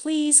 Please